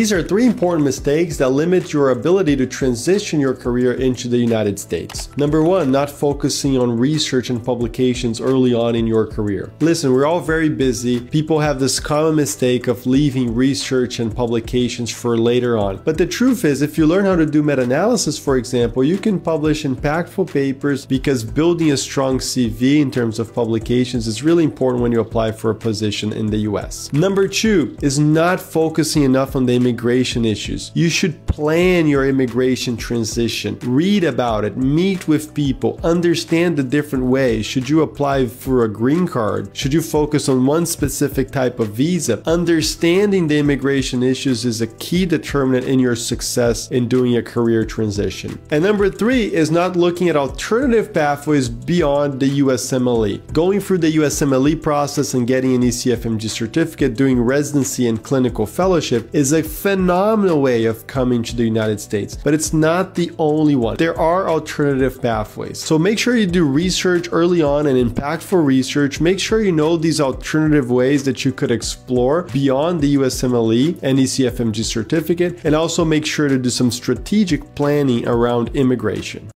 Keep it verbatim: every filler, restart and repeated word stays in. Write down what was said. These are three important mistakes that limit your ability to transition your career into the United States. Number one, not focusing on research and publications early on in your career. Listen, we're all very busy. People have this common mistake of leaving research and publications for later on. But the truth is, if you learn how to do meta-analysis, for example, you can publish impactful papers, because building a strong C V in terms of publications is really important when you apply for a position in the U S. Number two is not focusing enough on the immigration issues. You should plan your immigration transition, read about it, meet with people, understand the different ways. Should you apply for a green card? Should you focus on one specific type of visa? Understanding the immigration issues is a key determinant in your success in doing a career transition. And number three is not looking at alternative pathways beyond the U S M L E. Going through the U S M L E process and getting an E C F M G certificate, doing residency and clinical fellowship is a phenomenal way of coming to the United States, but it's not the only one. There are alternative pathways. So make sure you do research early on and impactful research. Make sure you know these alternative ways that you could explore beyond the U S M L E and E C F M G certificate, and also make sure to do some strategic planning around immigration.